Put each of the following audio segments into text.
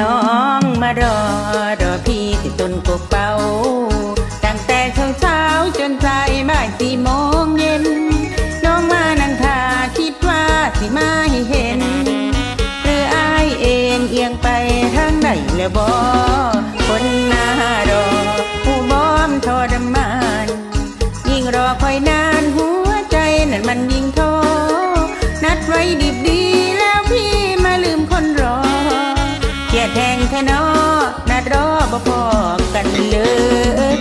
น้องมารอรอพี่ที่ต้นกกเป่าตั้งแต่เช้าจนใจบ่าย4 โมงเย็นน้องมานั่งท่าคิดว่าสิมาให้เห็นหรืออ้ายเอ็นเอียงไปทางไหนแล้วบ่คนหน้ารอผู้บ่มทรมานยิ่งรอคอยนานหัวใจนั่นมันยิ่งท้อนัดไว้ดิบดีแล้วพี่มาลืมคนรอเกลียดแทงแท้น้อนัดรอบ่พอกันเลย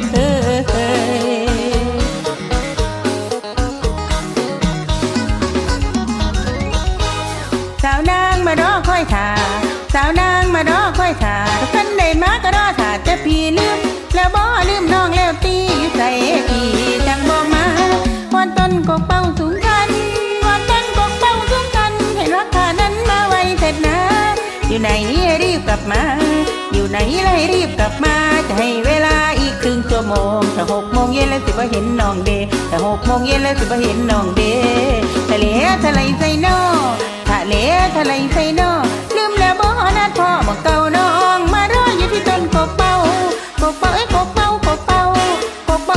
สาวนางมารอคอยท่าสาวนางมารอคอยท่าท่านใดมาก็รอท่าจะพี่ลืมแล้วบ่ลืมน้องแล้วตีใส่พี่จังบ่มาวันต้นก็เป่าสูงกันวันต้นก็เป่าสูงกันให้รักท่านั้นมาไวเถิดนะอยู่ไหนรีบกลับมาอยู่ไหนเลยรีบกลับมาจะให้เวลาอีกครึ่งชั่วโมงถ้า6 โมงเย็นแล้วสิบ่เห็นน้องเด้ถ้า6 โมงเย็นแล้วสิบ่เห็นน้องเด้ทะเลทะเลใส่น้อทะเลทะเลใส่น้อลืมแล้วบ่นัดพ่อบอกเก่าน้องมารออยู่ที่ต้นกกเป่ากกเป่าเอ้กกเป่ากกเป่ากกเป่า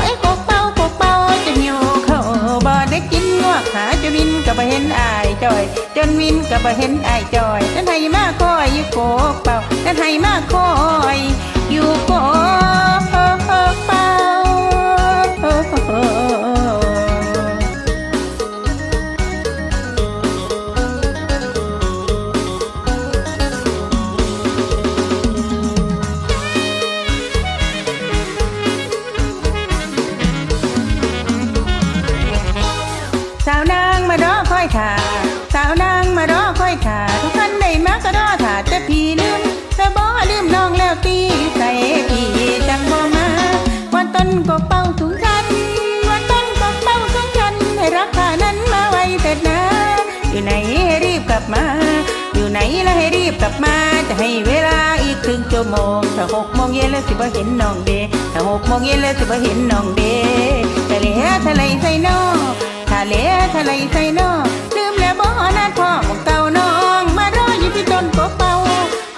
เอ้กกเป่ากกเป่าจะหิวข้าวบ่ได้กินงวกขาจะวินก็บ่เห็นอ้ายจ้อยจนวินก็บ่เห็นอ้ายจ้อยนั่นให้มาคอยอยู่กกเป่านั่นให้มาคอยอยู่กกเป่าสาวนางมารอคอยท่าสาวนางมารอคอยท่าทุกท่านได้มาก็รอท่าแต่พี่ลืมแต่บ่ลืมน้องแล้วตีใส่พี่จังบ่มาวันต้นก็เป่าสูงชันวันต้นก็เป่าสูงชันให้รักท่านั้นมาไวเถิดนะอยู่ไหนรีบกลับมาอยู่ไหนแล้วให้รีบกลับมาจะให้เวลาอีกครึ่งชั่วโมงถ้า6 โมงเย็นแล้วสิบ่เห็นน้องเด้ถ้า6 โมงเย็นแล้วสิบ่เห็นน้องเด้ทะเลทะเลใส่น้อทะเลทะเลใส่น้อลืมแล้วบ่นัดพ่อบอกเก่าน้องมารออยู่ที่ต้นกกเป่า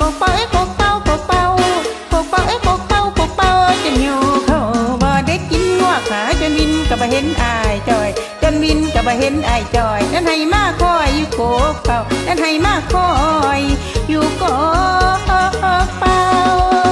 กกเป่าเอ้กกเป่ากกเป่ากกเป่าเอ้กกเป่ากกเป่าจนหิวข้าวบ่ได้กินงวกขาจนวินก็บ่เห็นอ้ายจ้อยจนวินก็บ่เห็นอ้ายจ้อยนั่นให้มาคอยอยู่กกเป่านั่นให้มาคอยอยู่กกเป่า